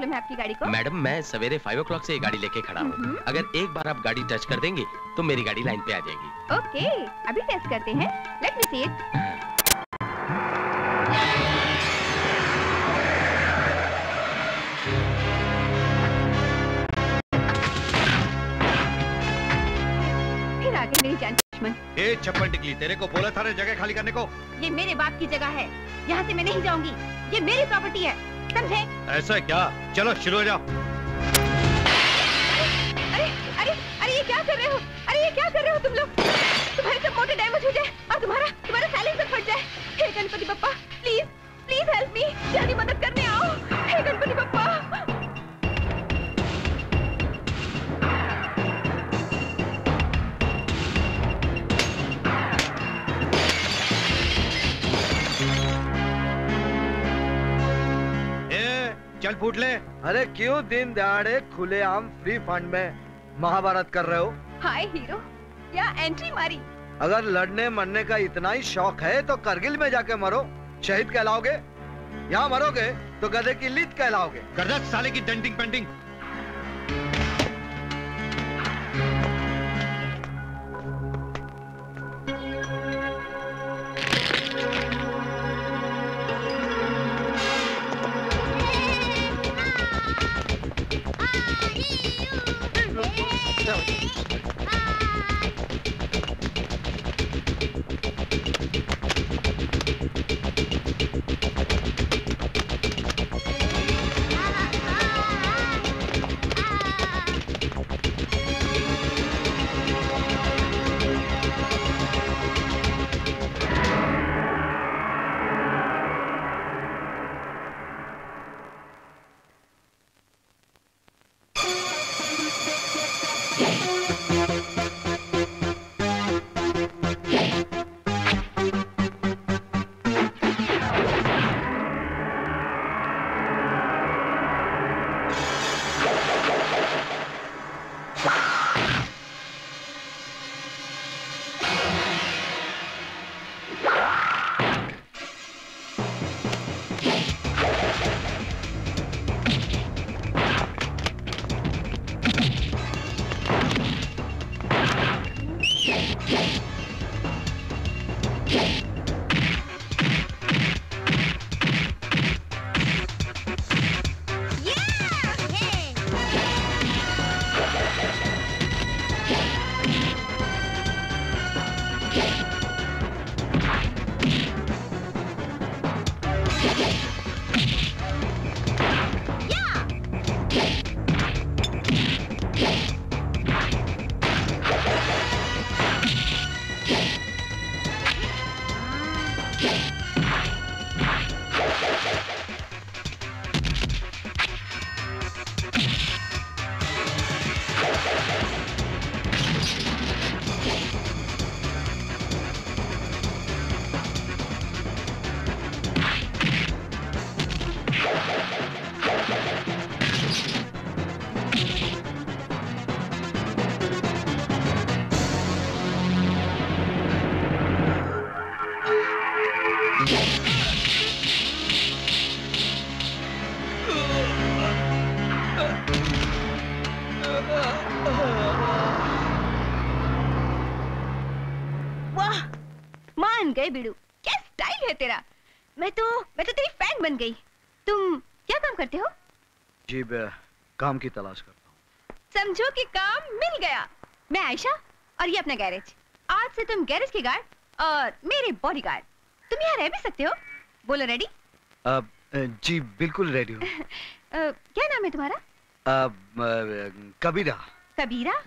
Problem है आपकी गाड़ी को? मैडम मैं सवेरे 5 o'clock से ये गाड़ी लेके खड़ा हूँ। अगर एक बार आप गाड़ी टच कर देंगी तो मेरी गाड़ी लाइन पे आ जाएगी। ओके अभी टेस्ट करते हैं। Let me see it. ए चप्पल टिकली, तेरे को बोला था ना जगह खाली करने को। ये मेरे बाप की जगह है, यहाँ से मैं नहीं जाऊंगी। ये मेरी प्रॉपर्टी है, समझे? ऐसा क्या, चलो शुरू हो जाओ। अरे अरे अरे ये क्या कर रहे हो? अरे ये क्या कर रहे हो तुम लोग? तुम्हारे सब मोटर डैमेज हो जाए और तुम्हारा साइलेंसर फट जाए। हे Ganpati Bappa, please please help me, जल्दी मदद करने आओ। हे गणपति बप्पा। चल फूट ले। अरे क्यों दिन दहाड़े खुले आम फ्री फंड में महाभारत कर रहे हो? हाय हीरो, क्या एंट्री मारी। अगर लड़ने मरने का इतना ही शौक है तो करगिल में जाके मरो, शहीद कहलाओगे। यहाँ मरोगे तो गधे की लीद कहलाओगे। गधा साले की डेंटिंग पेंटिंग। बिड़ू क्या स्टाइल है तेरा। मैं तो तेरी फैन बन गई। तुम क्या काम करते हो? जी काम की तलाश करता हूँ। समझो कि काम मिल गया। मैं आयशा और ये अपना गैरेज। आज से तुम गैरेज के गार्ड और मेरे बॉडीगार्ड। तुम यहाँ रह भी सकते हो। बोलो रेडी? जी बिल्कुल रेडी हूँ। क्या नाम है तुम्हारा? कबीरा। कबीरा?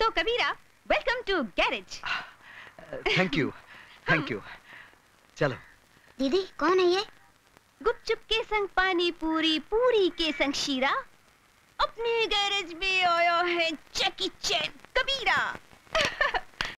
तो Kabira welcome to garage. Thank you thank you. चलो दीदी। कौन है ये? गुपचुप के संग पानी पूरी, पूरी के संग शीरा। अपने गैरेज में आया है जैकी चैन कबीरा।